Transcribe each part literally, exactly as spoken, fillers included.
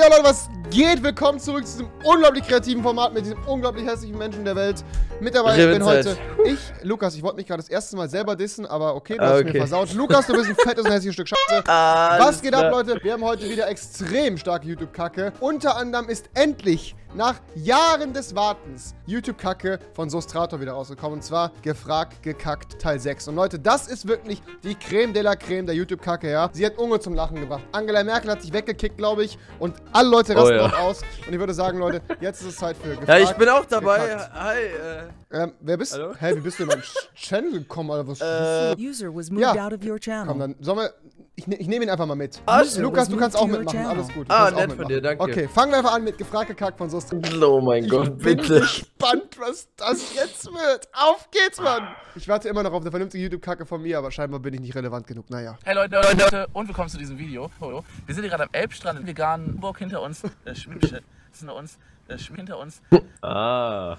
Ja Leute, was geht? Willkommen zurück zu diesem unglaublich kreativen Format mit diesem unglaublich hässlichen Menschen der Welt. Mit dabei ich bin heute ich, Lukas. Ich wollte mich gerade das erste Mal selber dissen, aber okay, du ah, hast okay. mir versaut. Lukas, du bist ein fettes und hässliches Stück Scheiße. Ah, was geht ab, Leute? Wir haben heute wieder extrem starke YouTube-Kacke. Unter anderem ist endlich nach Jahren des Wartens YouTube-Kacke von Sostrator wieder rausgekommen. Und zwar Gefragt, gekackt, Teil sechs. Und Leute, das ist wirklich die Creme de la Creme der YouTube-Kacke, ja. Sie hat Unge zum Lachen gebracht. Angela Merkel hat sich weggekickt, glaube ich. Und alle Leute rasten oh, ja. auch aus. Und ich würde sagen, Leute, jetzt ist es Zeit für Gefragt, ja, ich bin auch dabei. Gekackt. Hi, äh. Ähm, wer bist du? Hä, wie bist du in meinen Channel gekommen, Alter? Was äh, User was moved ja. out of your channel. Komm, dann sollen wir... Ich, ne, ich nehme ihn einfach mal mit. User Lukas, du kannst auch mitmachen. Channel. Alles gut. Du ah, nett von dir, danke. Okay, fangen wir einfach an mit Gefragt, gekackt von Sostrator. Oh mein ich Gott, bitte. Ich bin gespannt, was das jetzt wird. Auf geht's, Mann. Ich warte immer noch auf eine vernünftige YouTube-Kacke von mir, aber scheinbar bin ich nicht relevant genug. Naja. Hey Leute, Leute, Leute. Und willkommen zu diesem Video. Hallo. Wir sind hier gerade am Elbstrand, im veganen Burg hinter uns. Äh, Schmidt, hinter uns. Äh, hinter uns. Ah.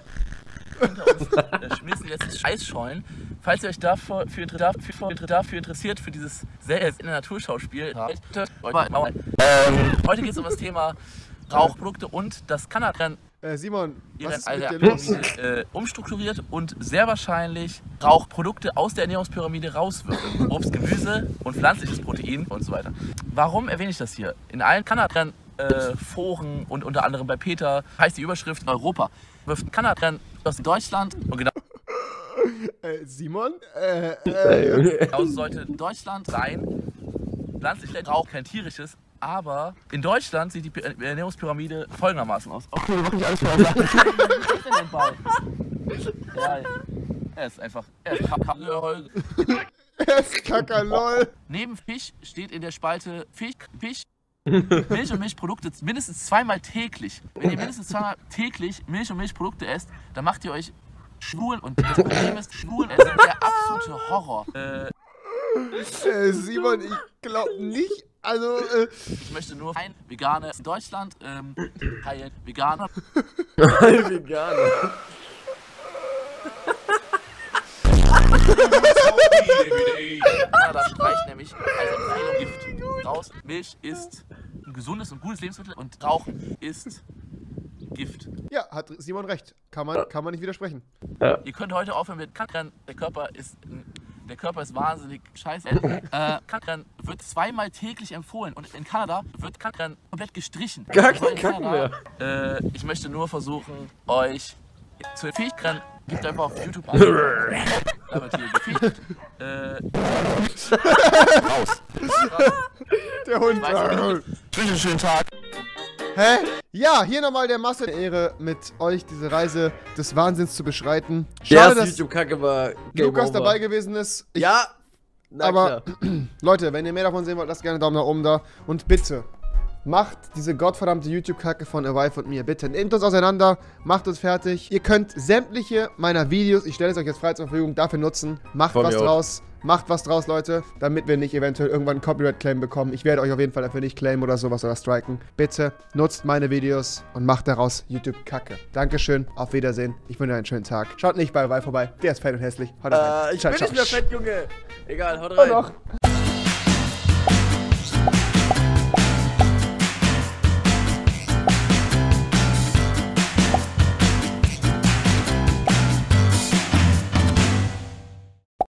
Hinter uns äh, schmilzen die letzten Eisschollen. Falls ihr euch dafür, für, für, für, dafür interessiert, für dieses selbst in der Naturschauspiel, ja. ähm, heute geht es um das Thema Rauchprodukte und das Kanada. Äh, Simon, was ist mit dir los? Äh, umstrukturiert und sehr wahrscheinlich Rauchprodukte aus der Ernährungspyramide rauswirken. Obst, Gemüse und pflanzliches Protein und so weiter. Warum erwähne ich das hier? In allen Kanada Äh, Foren und unter anderem bei Peter heißt die Überschrift Europa wirft Kanada aus Deutschland und genau äh, Simon äh, äh, genau sollte Deutschland sein, pflanzlich Rauch, kein tierisches, aber in Deutschland sieht die Ernährungspyramide folgendermaßen aus. Okay, wir machen nicht alles für uns. Ja, er ist einfach, er ist Kakalol. Er ist Kakalol. Neben Fisch steht in der Spalte Fisch, Fisch. Milch und Milchprodukte mindestens zweimal täglich. Wenn ihr mindestens zweimal täglich Milch und Milchprodukte esst, dann macht ihr euch schwul und das Problem ist, schwul sind der absolute Horror. Äh, äh, Simon, ich glaube nicht. Also, äh, ich möchte nur ein Veganer in Deutschland, ähm, Heil Veganer. Heil Veganer. Ja, das streicht nämlich also Heil und Gift raus. Milch ist ein gesundes und gutes Lebensmittel und Rauchen ist Gift. Ja, hat Simon recht. Kann man, kann man nicht widersprechen. Ja. Ihr könnt heute aufhören mit Kackern. Der Körper ist, der Körper ist wahnsinnig scheiße. Äh, Kackern wird zweimal täglich empfohlen und in Kanada wird Kackern komplett gestrichen. Gar kein Kacken mehr. Äh, ich möchte nur versuchen, euch zu empfehlen. Gebt einfach auf YouTube an. äh, raus. Der Hund. Einen schönen Tag. Hä? Ja, hier nochmal der Masse der Ehre, mit euch diese Reise des Wahnsinns zu beschreiten. Schade, dass Lukas dabei gewesen ist. Ich, ja. Na, aber Leute, wenn ihr mehr davon sehen wollt, lasst gerne einen Daumen nach oben da. Und bitte, macht diese gottverdammte YouTube-Kacke von Avive und mir, bitte. Nehmt uns auseinander, macht uns fertig. Ihr könnt sämtliche meiner Videos, ich stelle es euch jetzt frei zur Verfügung, dafür nutzen. Macht von was draus, macht was draus, Leute, damit wir nicht eventuell irgendwann einen Copyright-Claim bekommen. Ich werde euch auf jeden Fall dafür nicht claimen oder sowas oder striken. Bitte nutzt meine Videos und macht daraus YouTube-Kacke. Dankeschön, auf Wiedersehen. Ich wünsche euch einen schönen Tag. Schaut nicht bei Avive vorbei, der ist fett und hässlich. Haut rein. Äh, ich ciao, bin ciao. nicht mehr fett, Junge. Egal, haut rein.